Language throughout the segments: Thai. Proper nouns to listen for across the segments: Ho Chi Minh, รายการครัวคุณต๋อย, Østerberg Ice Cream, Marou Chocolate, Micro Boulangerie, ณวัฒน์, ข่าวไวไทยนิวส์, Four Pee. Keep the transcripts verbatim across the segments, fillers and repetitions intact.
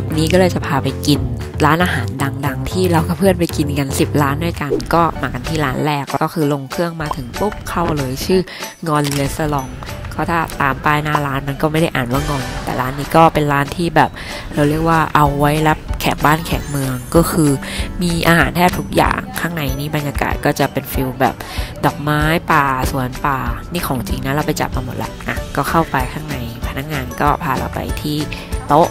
ลิปนี้ก็เลยจะพาไปกินร้านอาหารดังๆที่เรากับเพื่อนไปกินกันสิบร้านด้วยกันก็มากันที่ร้านแรกก็คือลงเครื่องมาถึงปุ๊บเข้าเลยชื่องอนเลสซาลองก็ถ้าตามป้ายหน้าร้านมันก็ไม่ได้อ่านว่างอนแต่ร้านนี้ก็เป็นร้านที่แบบเราเรียกว่าเอาไว้รับแขกบ้านแขกเมืองก็คือมีอาหารแทบทุกอย่างข้างในนี้บรรยากาศก็จะเป็นฟิลแบบดอกไม้ป่าสวนป่านี่ของจริงนะเราไปจับมาหมดละอ่ะก็เข้าไปข้างในพนักงานก็พาเราไปที่โต๊ะ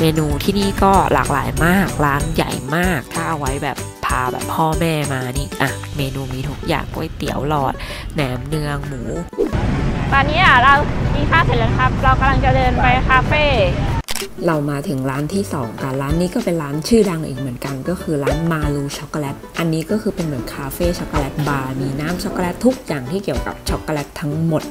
เมนูที่นี่ก็หลากหลายมากร้านใหญ่มากถ้าเอาไว้แบบพาแบบพ่อแม่มานี่อ่ะเมนูมีทุกอย่างก๋วยเตี๋ยวหลอดแหนมเนืองหมูตอนนี้อ่ะเรากินข้าวเสร็จแล้วครับเรากำลังจะเดินไปคาเฟ่เรามาถึงร้านที่สองกันร้านนี้ก็เป็นร้านชื่อดังอีกเหมือนกันก็คือร้านมาลูช็อกโกแลตอันนี้ก็คือเป็นเหมือนคาเฟ่ช็อกโกแลตบาร์มีน้ำช็อกโกแลตทุกอย่างที่เกี่ยวกับช็อกโกแลตทั้งหมด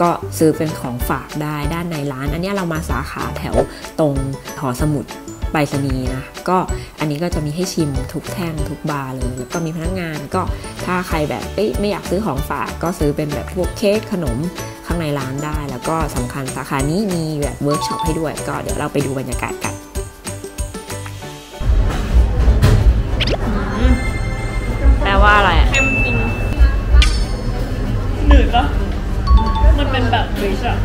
ก็ซื้อเป็นของฝากได้ด้านในร้านอันนี้เรามาสาขาแถวตรงหอสมุดใบสนีนะก็อันนี้ก็จะมีให้ชิมทุกแท่งทุกบาร์เลยแล้วก็มีพนักงานก็ถ้าใครแบบไม่อยากซื้อของฝากก็ซื้อเป็นแบบพวกเค้กขนมข้างในร้านได้แล้วก็สำคัญสาขานี้มีแบบเวิร์กช็อปให้ด้วยก็เดี๋ยวเราไปดูบรรยากาศกันแปลว่าอะไรอ่ะเค็มจริงหนืดปะมันเป็นแบบวิชอะ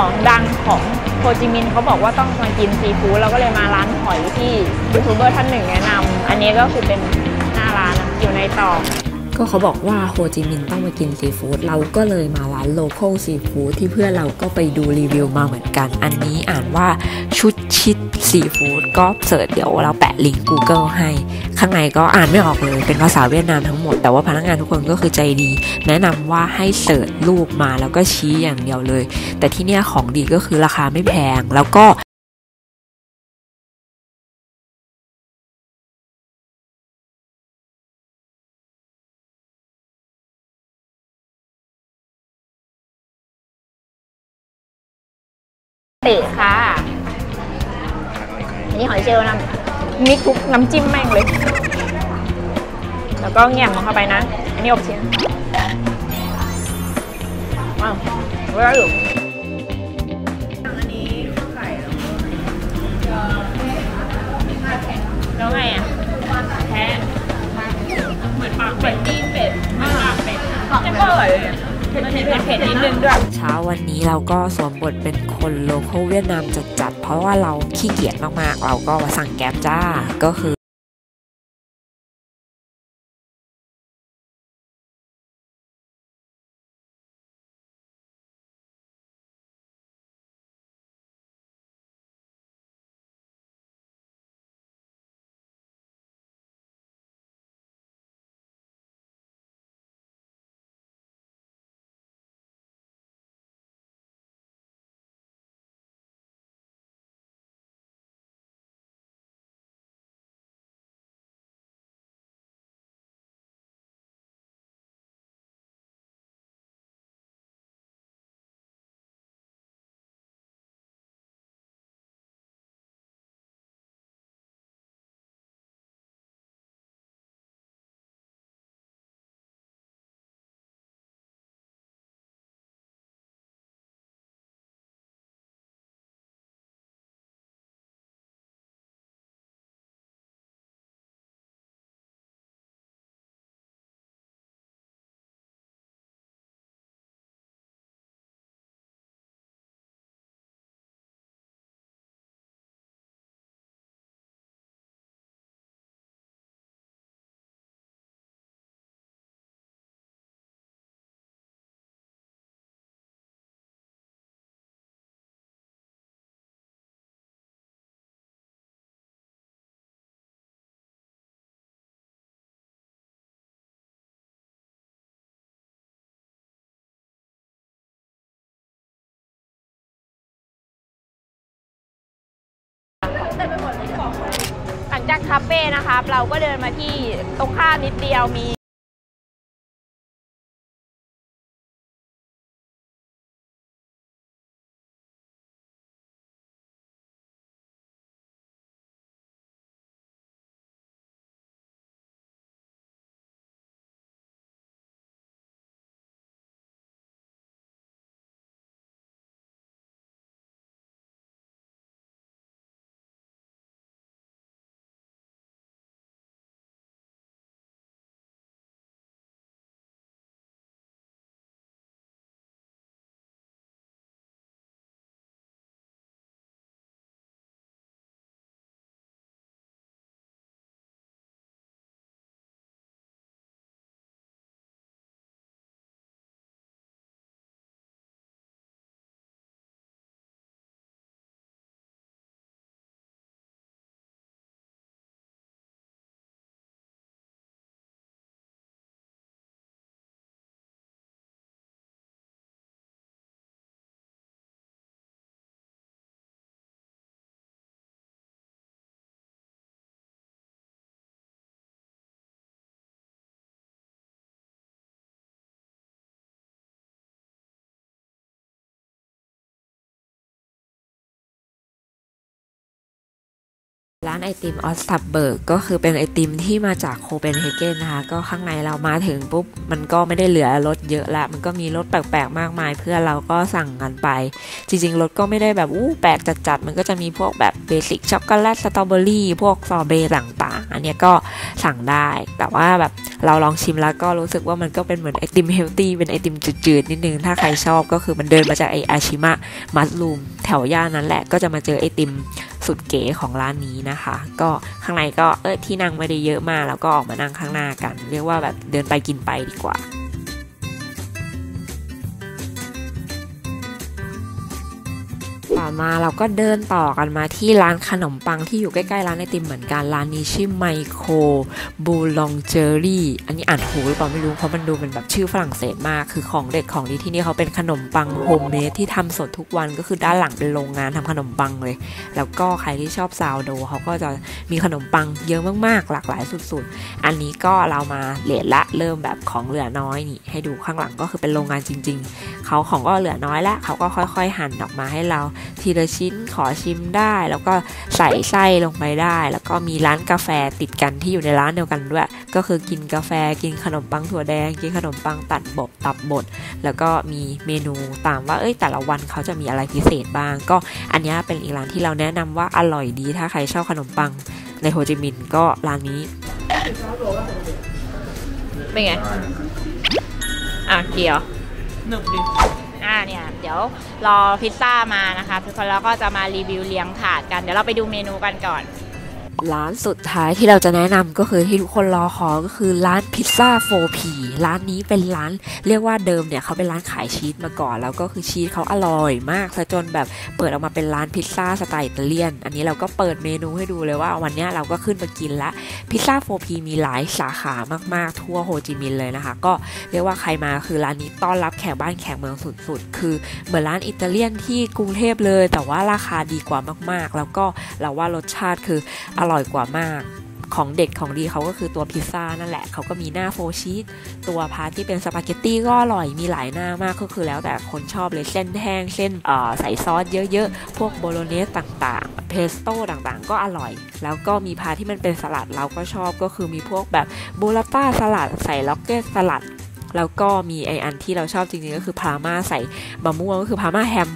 ของดังของโฮจิมินห์เขาบอกว่าต้องมากินซีฟู้ดเราก็เลยมาร้านหอยที่ยูทูบเบอร์ท่านหนึ่งแนะนำอันนี้ก็คือเป็นหน้าร้านอยู่ในตอกก็เขาบอกว่าโฮจิมินห์ต้องมากินซีฟู้ดเราก็เลยมาร้านโลคอลซีฟู้ดที่เพื่อนเราก็ไปดูรีวิวมาเหมือนกันอันนี้อ่านว่าชุดชิดซีฟู้ดก็เสิร์ชเดี๋ยวเราแปะลิงก์ Google ให้ข้างในก็อ่านไม่ออกเลยเป็นภาษาเวียดนามทั้งหมดแต่ว่าพนักงานทุกคนก็คือใจดีแนะนำว่าให้เสิร์ชรูปมาแล้วก็ชี้อย่างเดียวเลยแต่ที่เนี่ยของดีก็คือราคาไม่แพงแล้วก็เตะค่ะอันนี้หอยเชลล์นะมีทุกน้ำจิ้มแม่งเลยแล้วก็แง่มมันเข้าไปนะอันนี้อบเชียงว้าวเวลาอยู่อันนี้ข้าวไก่แล้วไงอ่ะแท้เหมือนปากเป็ดตีนเป็ดไม่ปากเป็ดไม่เปิดเผ็ดนิดนึงด้วยเช้าวันนี้เราก็สวมบทเป็นคนโลคอลเวียดนามจัดๆเพราะว่าเราขี้เกียจมากๆเราก็สั่งแก๊ปจ้าก็คือหลังจากคาเฟ่นะครับเราก็เดินมาที่ตรงข้ามนิดเดียวมี ร้านไอติมออสตับเบิร์กก็คือเป็นไอติมที่มาจากโคเปนเฮเกนนะคะก็ข้างในเรามาถึงปุ๊บมันก็ไม่ได้เหลือรสเยอะละมันก็มีรสแปลกๆมากมายเพื่อเราก็สั่งกันไปจริงๆรสก็ไม่ได้แบบอู้แปลกจัดๆมันก็จะมีพวกแบบเบสิกช็อกโกแลตสตรอเบอรี่พวกซอเบต์ต่างๆอันนี้ก็สั่งได้แต่ว่าแบบเราลองชิมแล้วก็รู้สึกว่ามันก็เป็นเหมือนไอติมเฮลตี้เป็นไอติมจืดๆนิดนึงถ้าใครชอบก็คือมันเดินมาจากไออาชิมะมัสลูมแถวย่านนั้นแหละก็จะมาเจอไอติมสุดเก๋ของร้านนี้นะคะก็ข้างในก็เออที่นั่งไม่ได้เยอะมากแล้วก็ออกมานั่งข้างหน้ากันเรียกว่าแบบเดินไปกินไปดีกว่าต่อมาเราก็เดินต่อกันมาที่ร้านขนมปังที่อยู่ใกล้ๆร้านไอติมเหมือนกันร้านนี้ชื่อ Micro Boulangerie อันนี้อ่านถูกหรือเปล่าไม่รู้เพราะมันดูเป็นแบบชื่อฝรั่งเศสมากคือของเด็ดของดีที่นี่เขาเป็นขนมปังโฮมเมดที่ทำสดทุกวันก็คือด้านหลังเป็นโรงงานทำขนมปังเลยแล้วก็ใครที่ชอบซาวโดเขาก็จะมีขนมปังเยอะมากๆหลากหลายสุดๆอันนี้ก็เรามาเลทละเริ่มแบบของเหลือน้อยนี่ให้ดูข้างหลังก็คือเป็นโรงงานจริงๆเขาของก็เหลือน้อยละเขาก็ค่อยๆหั่นออกมาให้เราทีละชิ้นขอชิมได้แล้วก็ใส่ไส้ลงไปได้แล้วก็มีร้านกาแฟติดกันที่อยู่ในร้านเดียวกันด้วยก็คือกินกาแฟกินขนมปังถั่วแดงกินขนมปังตัดบดตับบดแล้วก็มีเมนูตามว่าเอ้ยแต่ละวันเขาจะมีอะไรพิเศษบ้างก็อันนี้เป็นอีกร้านที่เราแนะนำว่าอร่อยดีถ้าใครชอบขนมปังในโฮจิมินห์ก็ร้านนี้เป็นไงอ่ะเกี่ยวหนึบดีอ่าเนี่ยเดี๋ยวรอพิซซ่ามานะคะทุกคนแล้วก็จะมารีวิวเลี้ยงถาดกันเดี๋ยวเราไปดูเมนูกันก่อนร้านสุดท้ายที่เราจะแนะนำก็คือที่ทุกคนรอคอยก็คือร้านพิซซ่า โฟร์พี ร้านนี้เป็นร้านเรียกว่าเดิมเนี่ยเขาเป็นร้านขายชีสมาก่อนแล้วก็คือชีสเขาอร่อยมากซะจนแบบเปิดออกมาเป็นร้านพิซซ่าสไตล์อิตาเลียนอันนี้เราก็เปิดเมนูให้ดูเลยว่าวันนี้เราก็ขึ้นมากินละพิซซ่า โฟร์พี มีหลายสาขามากๆทั่วโฮจิมินห์เลยนะคะก็เรียกว่าใครมาคือร้านนี้ต้อนรับแขกบ้านแขกเมืองสุดๆคือเหมือนร้านอิตาเลียนที่กรุงเทพเลยแต่ว่าราคาดีกว่ามากๆแล้วก็เราว่ารสชาติคืออร่อยกว่ามากของเด็ดของดีเขาก็คือตัวพิซซ่านั่นแหละเขาก็มีหน้าโฟชีสตัวพาที่เป็นสปาเกตตี้ก็อร่อยมีหลายหน้ามากก็คือแล้วแต่คนชอบเลยเส้นแห้งเส้นใส่ซอสเยอะๆพวกโบโลเนสต่างๆเพสโต้ต่างๆก็อร่อยแล้วก็มีพาที่มันเป็นสลัดเราก็ชอบก็คือมีพวกแบบบูราต้าสลัดใส่ล็อกเก็ตสลัดแล้วก็มีไออันที่เราชอบจริงๆก็คือพาม่าใส่มะม่วงก็คือพาม่าแฮม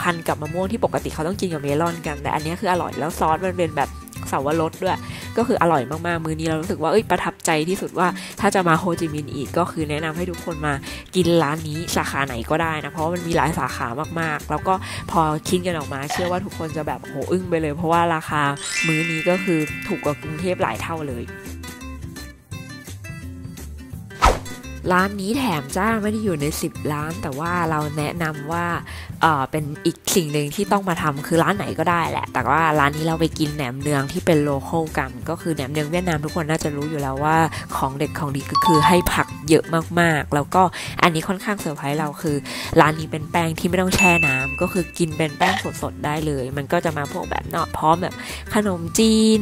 พันกับมะม่วงที่ปกติเขาต้องกินกับเมลอนกันแต่อันนี้คืออร่อยแล้วซอสมันเป็นแบบเสาวรสด้วยก็คืออร่อยมากๆมื้อนี้เรารู้สึกว่าเอ้ยประทับใจที่สุดว่าถ้าจะมาโฮจิมินห์อีกก็คือแนะนำให้ทุกคนมากินร้านนี้สาขาไหนก็ได้นะเพราะมันมีหลายสาขามากๆแล้วก็พอคิดกันออกมาเชื่อว่าทุกคนจะแบบโหอึ้งไปเลยเพราะว่าราคามื้อนี้ก็คือถูกกว่ากรุงเทพหลายเท่าเลยร้านนี้แถมจ้าไม่ได้อยู่ในสิบร้านแต่ว่าเราแนะนำว่าเออเป็นอีกสิ่งหนึ่งที่ต้องมาทำคือร้านไหนก็ได้แหละแต่ว่าร้านนี้เราไปกินแหนมเนืองที่เป็นโลคอลกันก็คือแหนมเนืองเวียดนามทุกคนน่าจะรู้อยู่แล้วว่าของเด็ดของดีก็คือให้ผักเยอะมากๆแล้วก็อันนี้ค่อนข้างเซอร์ไพรส์เราคือร้านนี้เป็นแป้งที่ไม่ต้องแช่น้ำก็คือกินเป็นแป้งสดๆได้เลยมันก็จะมาพวกแบบเนาะพร้อมแบบขนมจีน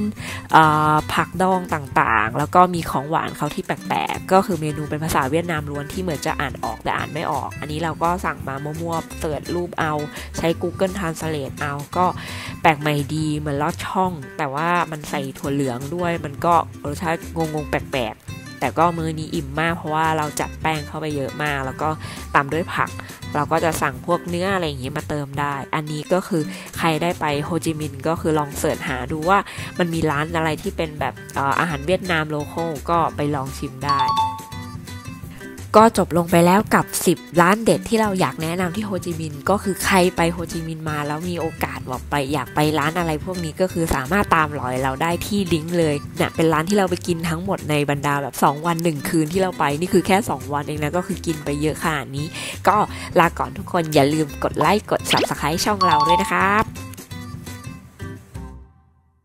ผักดองต่างๆแล้วก็มีของหวานเขาที่แปลกๆก็คือเมนูเป็นภาษาเวียดนามล้วนที่เหมือนจะอ่านออกแต่อ่านไม่ออกอันนี้เราก็สั่งมามั่วๆเสิร์ชรูปเอาใช้ Google Translate เอาก็แปลกใหม่ดีเหมือนลอดช่องแต่ว่ามันใส่ถั่วเหลืองด้วยมันก็รสชาติงงๆแปลกๆแต่ก็มื้อนี้อิ่มมากเพราะว่าเราจัดแป้งเข้าไปเยอะมากแล้วก็ตามด้วยผักเราก็จะสั่งพวกเนื้ออะไรอย่างนี้มาเติมได้อันนี้ก็คือใครได้ไปโฮจิมินห์ก็คือลองเสิร์ชหาดูว่ามันมีร้านอะไรที่เป็นแบบ อ, อาหารเวียดนามโลคอลก็ไปลองชิมได้ก็จบลงไปแล้วกับสิบร้านเด็ดที่เราอยากแนะนำที่โฮจิมินห์ก็คือใครไปโฮจิมินห์มาแล้วมีโอกาสบอกไปอยากไปร้านอะไรพวกนี้ก็คือสามารถตามรอยเราได้ที่ลิงก์เลยเนี่ยเป็นร้านที่เราไปกินทั้งหมดในบรรดาแบบสองวันหนึ่งคืนที่เราไปนี่คือแค่สองวันเองนะก็คือกินไปเยอะขนาดนี้ก็ลาก่อนทุกคนอย่าลืมกดไลค์กด ซับสไครบ์ ช่องเราด้วยนะครับ